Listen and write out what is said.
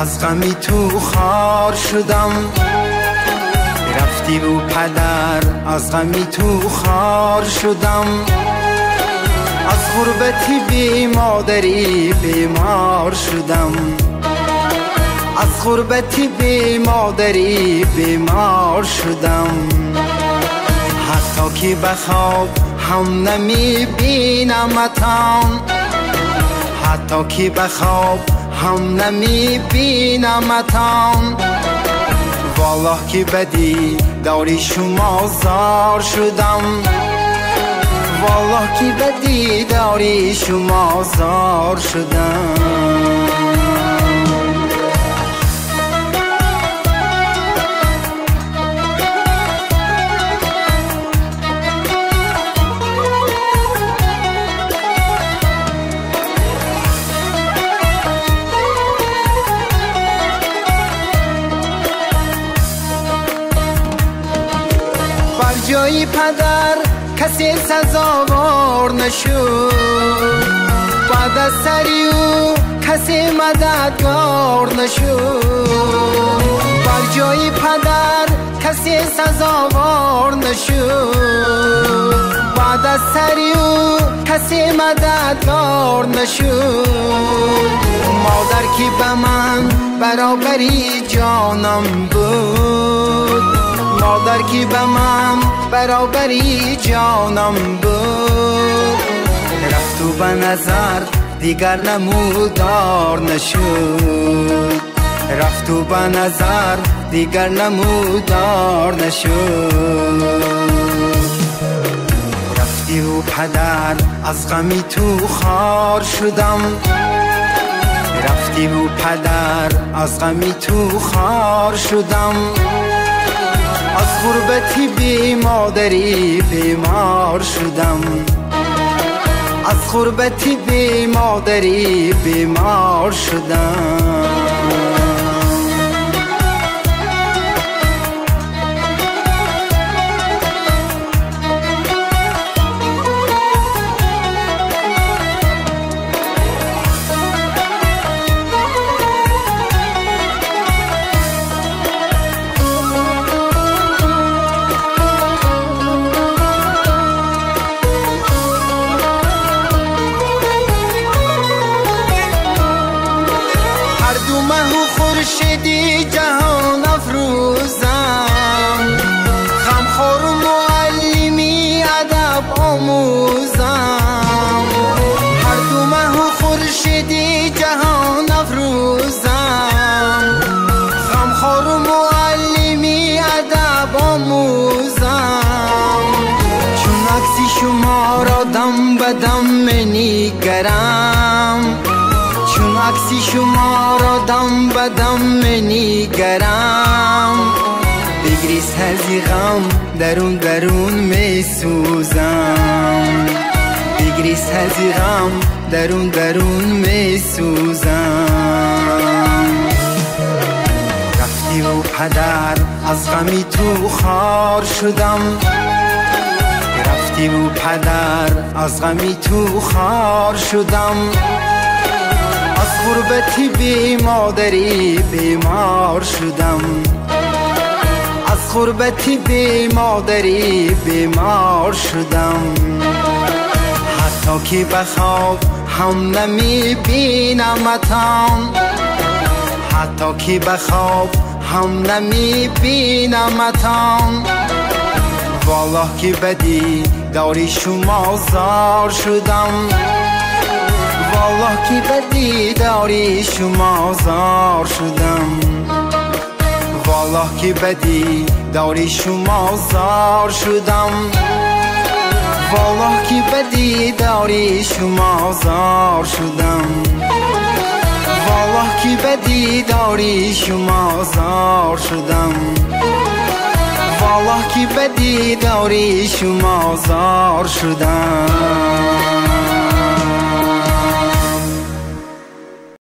از غمی تو خار شدم، رفتی و پدر از غمی تو خار شدم، از غربتی بی مادری بیمار شدم، از غربتی بی مادری بیمار شدم، حتی که به خواب هم نمی بینمتم، حتی که به خواب هم نمی بینمتم، والله که بدی داری شما زار شدم، والله که بدی داری شما زار شدم. جای پدر کسی سزاوار نشد، بعد از سری او کسی مددگار نشد، بر جای پدر کسی سزاوار نشد، بعد از سری او کسی مددگار نشد، مادر که به من برابری جانم بود، مادر که به من برابری جانم بود، رفت و به نظر دیگر نمودار نشد، رفت و به نظر دیگر نمودار نشد، رفتی و پدر از غمی تو خار شدم، رفتی و پدر از غمی تو خار شدم، از غربتی بی مادری بیمار شدم، از غربتی بی مادری بیمار شدم. شدی جهان افروزم، غمخوار معلمی ادب آموزم، هر دو مه و خورشیدی جهان افروزم، غمخوار معلمی ادب آموزم، چون عکس شما را دم به دم منیگرم، چون عکسی شما را دم به دم منیگرم، بگریز هرزی غم درون درون می سوزم، بگریز هرزی غم درون درون می سوزم، رفتی و پدر از غمی تو خار شدم، رفتی و پدر از غمی تو خار شدم، از غربتی بی مادری بیمار شدم، از غربتی بی مادری بیمار شدم، حتی که به خواب هم نمی بینمتم، حتی که به خواب هم نمی بینمتم، والله که بدی داری شما زار شدم، والله که بدی داری شما زار شدم، والله که بدی داری شما زار شدم، والله که بدی داری شما زار شدم، والله که بدی داری شما زار شدم، والله که بدی داری شما زار شدم.